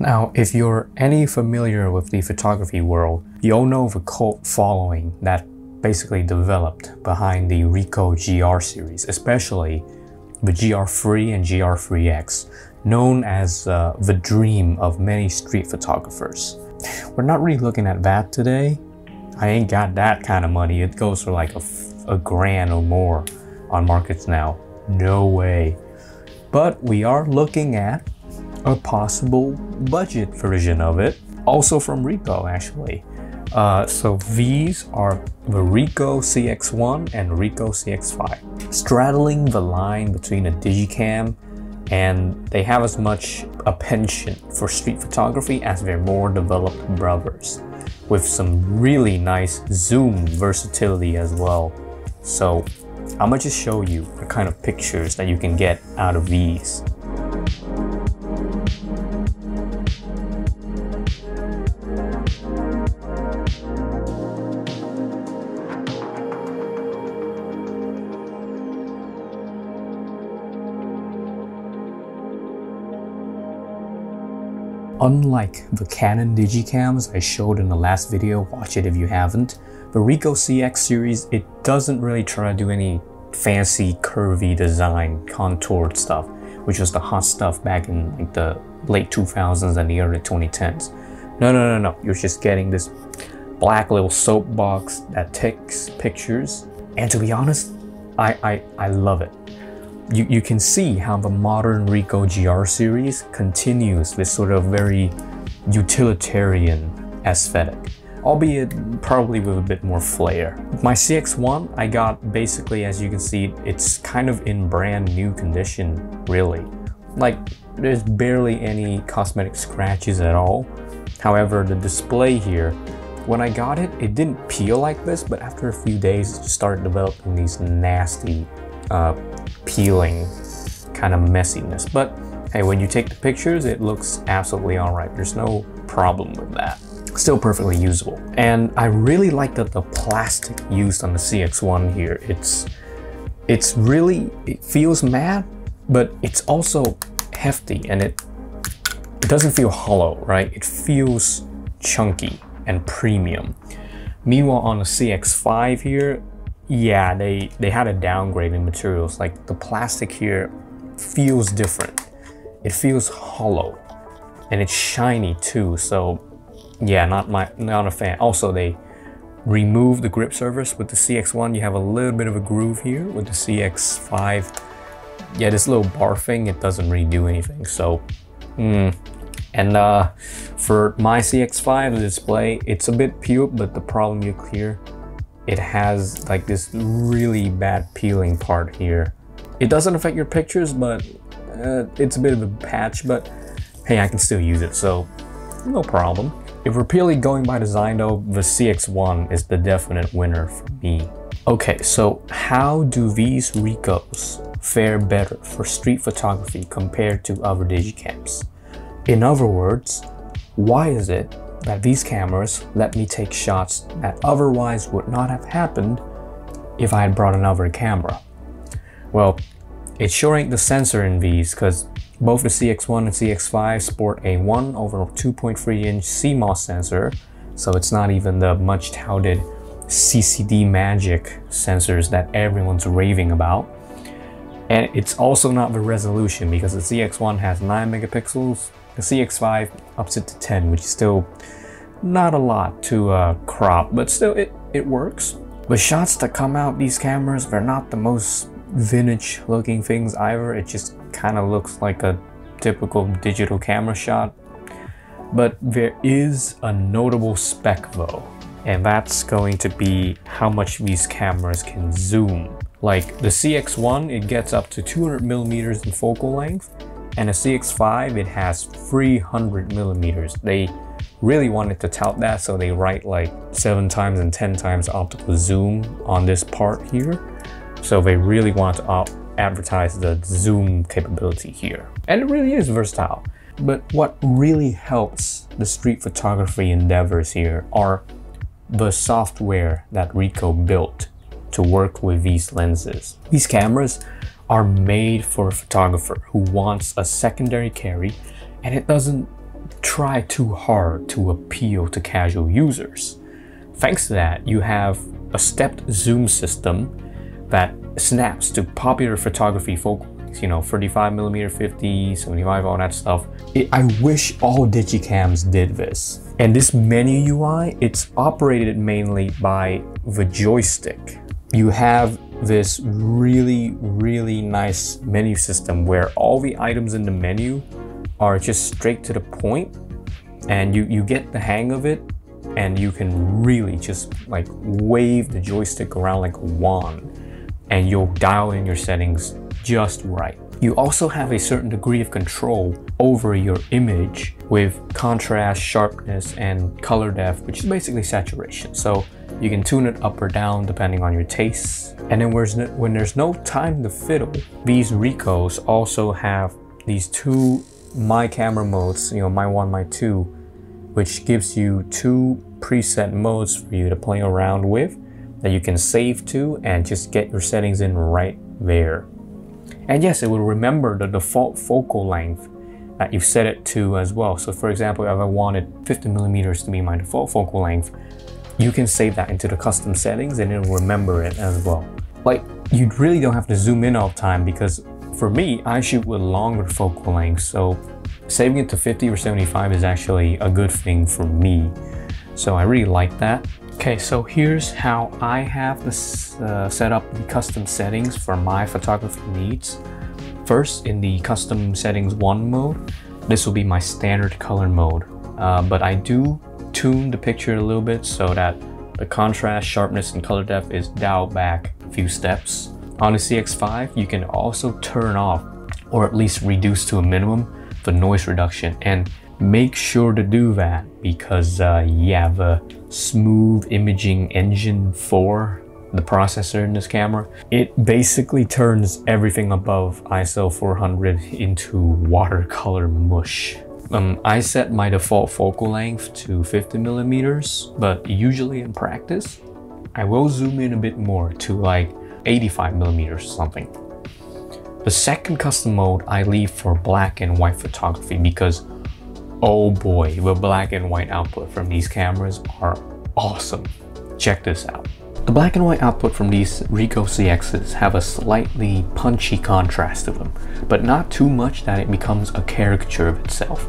Now, if you're any familiar with the photography world, you'll know the cult following that basically developed behind the Ricoh GR series, especially the GR3 and GR3X, known as the dream of many street photographers. We're not really looking at that today. I ain't got that kind of money. It goes for like a grand or more on markets now. No way. But we are looking at a possible budget version of it, also from Ricoh actually. So these are the Ricoh CX1 and Ricoh CX5, straddling the line between a digicam, and they have as much a penchant for street photography as their more developed brothers, with some really nice zoom versatility as well. So I'm gonna just show you the kind of pictures that you can get out of these. Unlike the Canon digicams I showed in the last video, watch it if you haven't, the Ricoh CX series, it doesn't really try to do any fancy curvy design, contoured stuff, which was the hot stuff back in like the late 2000s and the early 2010s. No, you're just getting this black little soapbox that takes pictures, and to be honest, I love it. You can see how the modern Ricoh GR series continues this sort of very utilitarian aesthetic, albeit probably with a bit more flair. My CX1 I got basically, as you can see, it's kind of in brand new condition really. Like there's barely any cosmetic scratches at all. However, the display here, when I got it, it didn't peel like this, but after a few days it started developing these nasty peeling kind of messiness. But hey, when you take the pictures, it looks absolutely all right. There's no problem with that. Still perfectly usable. And I really like that the plastic used on the CX1 here, it's really, it feels matte, but it's also hefty, and it doesn't feel hollow, right? It feels chunky and premium. Meanwhile, on the CX5 here, yeah, they had a downgrade in materials. Like the plastic here feels different. It feels hollow, and it's shiny too. So yeah, not a fan. Also, they removed the grip surface. With the CX1, you have a little bit of a groove here. With the CX5, yeah, this little bar thing, it doesn't really do anything. So, and for my CX5, the display, it's a bit peeled, but the problem is clear. It has like this really bad peeling part here. It doesn't affect your pictures, but it's a bit of a patch, but hey, I can still use it, so no problem. If we're purely going by design though, the CX1 is the definite winner for me. Okay, so how do these Ricohs fare better for street photography compared to other digicams? In other words, why is it that these cameras let me take shots that otherwise would not have happened if I had brought another camera? Well, it sure ain't the sensor in these, because both the CX1 and CX5 sport a 1 over 2.3 inch CMOS sensor, so it's not even the much touted CCD magic sensors that everyone's raving about. And it's also not the resolution, because the CX1 has 9 megapixels, the CX5 ups it to 10, which is still not a lot to crop, but still it works. The shots that come out these cameras, they're not the most vintage looking things either. It just kind of looks like a typical digital camera shot. But there is a notable spec though, and that's going to be how much these cameras can zoom. Like the CX1, it gets up to 200 millimeters in focal length, and a CX5, it has 300 millimeters. They really wanted to tout that, so they write like 7 times and 10 times optical zoom on this part here. So they really want to advertise the zoom capability here. And it really is versatile. But what really helps the street photography endeavors here are the software that Ricoh built to work with these lenses. These cameras are made for a photographer who wants a secondary carry, and it doesn't try too hard to appeal to casual users. Thanks to that, you have a stepped zoom system that snaps to popular photography focal lengths, 35mm, 50, 75, all that stuff. I wish all digicams did this. And this menu UI, it's operated mainly by the joystick. You have this really nice menu system where all the items in the menu are just straight to the point, and you get the hang of it, and you can really just like wave the joystick around like a wand, and you'll dial in your settings just right. You also have a certain degree of control over your image with contrast, sharpness, and color depth, which is basically saturation. So you can tune it up or down depending on your tastes. And then when there's no time to fiddle, these Ricohs also have these two My Camera modes, My 1, My 2, which gives you two preset modes for you to play around with that you can save to and just get your settings in right there. And yes, it will remember the default focal length that you've set it to as well. So for example, if I wanted 50mm to be my default focal length, you can save that into the custom settings and it'll remember it as well. Like, you really don't have to zoom in all the time, because for me, I shoot with longer focal lengths, so saving it to 50 or 75 is actually a good thing for me. So I really like that. Okay, so here's how I have this, set up the custom settings for my photography needs. First, in the custom settings 1 mode, this will be my standard color mode, but I do tune the picture a little bit so that the contrast, sharpness, and color depth is dialed back a few steps. On the CX5, you can also turn off, or at least reduce to a minimum, the noise reduction, and make sure to do that because yeah, the Smooth Imaging Engine 4, the processor in this camera, it basically turns everything above ISO 400 into watercolor mush. I set my default focal length to 50mm, but usually in practice, I will zoom in a bit more to like 85mm or something. The second custom mode I leave for black and white photography because, oh boy, the black and white output from these cameras are awesome. Check this out. The black and white output from these Ricoh CXs have a slightly punchy contrast to them, but not too much that it becomes a caricature of itself.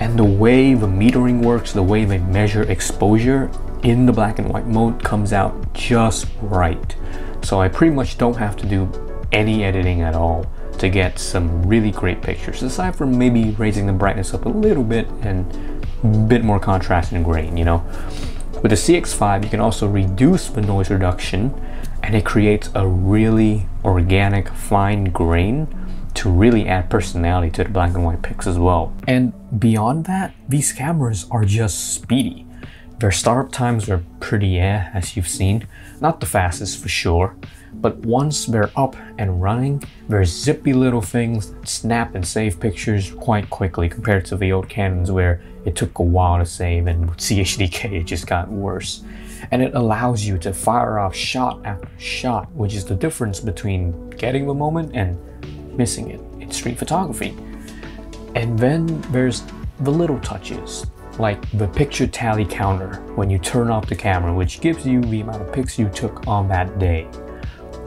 And the way the metering works, the way they measure exposure in the black and white mode comes out just right. So I pretty much don't have to do any editing at all to get some really great pictures, aside from maybe raising the brightness up a little bit and a bit more contrast and grain, With the CX5, you can also reduce the noise reduction, and it creates a really organic, fine grain to really add personality to the black and white pics as well. And beyond that, these cameras are just speedy. Their startup times are pretty as you've seen. Not the fastest for sure, but once they're up and running, they're zippy little things that snap and save pictures quite quickly compared to the old Canons where it took a while to save, and with CHDK it just got worse. And it allows you to fire off shot after shot, which is the difference between getting the moment and missing it in street photography. And then there's the little touches, like the picture tally counter when you turn off the camera, which gives you the amount of pics you took on that day.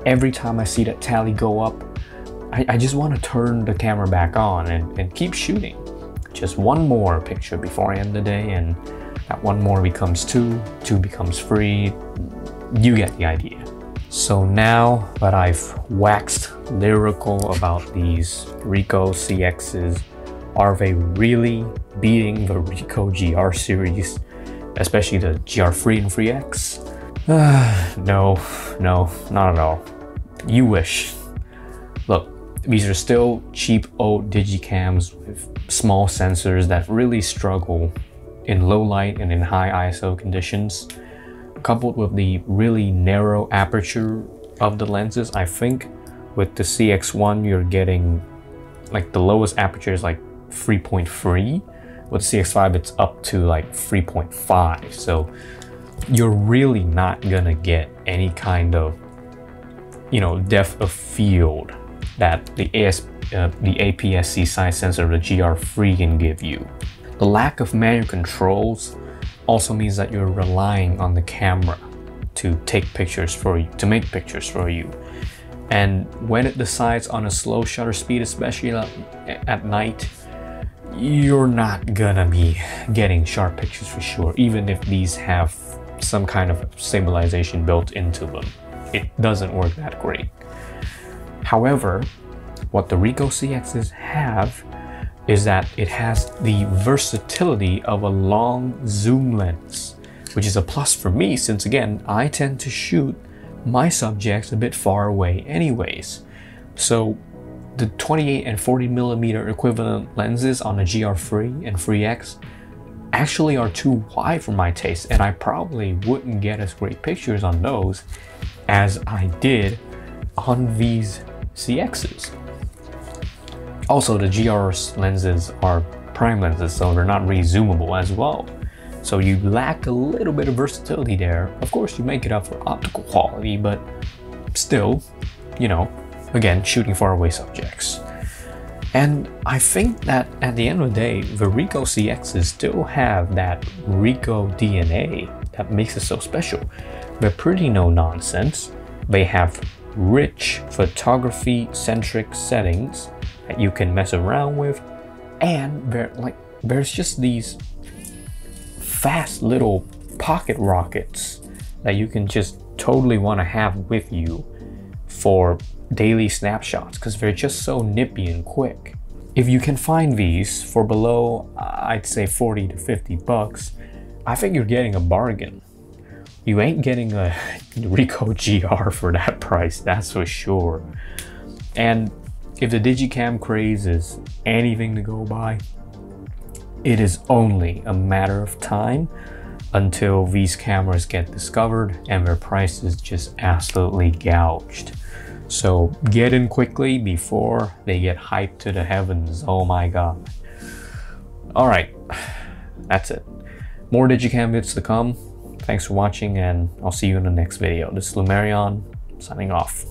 Every time I see that tally go up, I just want to turn the camera back on and keep shooting. Just one more picture before I end the day, and that one more becomes two becomes three. You get the idea. So now that I've waxed lyrical about these Ricoh CXs, are they really beating the Ricoh GR series, especially the GR3 and 3X? No, not at all. You wish. Look, these are still cheap old digicams with small sensors that really struggle in low light and in high ISO conditions. Coupled with the really narrow aperture of the lenses, I think with the CX1 you're getting like the lowest aperture is like 3.3. With CX5 it's up to like 3.5, so you're really not gonna get any kind of depth of field that the APS-C size sensor, the GR3, can give you. The lack of manual controls also means that you're relying on the camera to take pictures for you, to make pictures for you. And when it decides on a slow shutter speed, especially at night, you're not gonna be getting sharp pictures for sure. Even if these have some kind of stabilization built into them, it doesn't work that great. However, what the Ricoh CXs have is that it has the versatility of a long zoom lens, which is a plus for me since, again, I tend to shoot my subjects a bit far away anyways. So the 28 and 40mm equivalent lenses on the GR3 and 3X actually are too wide for my taste, and I probably wouldn't get as great pictures on those as I did on these CXs. Also, the GR lenses are prime lenses, so they're not really zoomable as well. So you lack a little bit of versatility there. Of course, you make it up for optical quality, but still, you know, again, shooting far away subjects. And I think that at the end of the day, the Ricoh CXs still have that Ricoh DNA that makes it so special. They're pretty no-nonsense. They have rich photography-centric settings that you can mess around with, and there's just these fast little pocket rockets that you can just totally want to have with you for daily snapshots because they're just so nippy and quick. If you can find these for below, I'd say 40 to 50 bucks, I think you're getting a bargain. You ain't getting a Ricoh GR for that price, that's for sure. And if the Digicam craze is anything to go by, it is only a matter of time until these cameras get discovered and their price is just absolutely gouged. So get in quickly before they get hyped to the heavens. Oh my god. Alright, that's it. More Digicam vids to come. Thanks for watching, and I'll see you in the next video. This is Lumerion, signing off.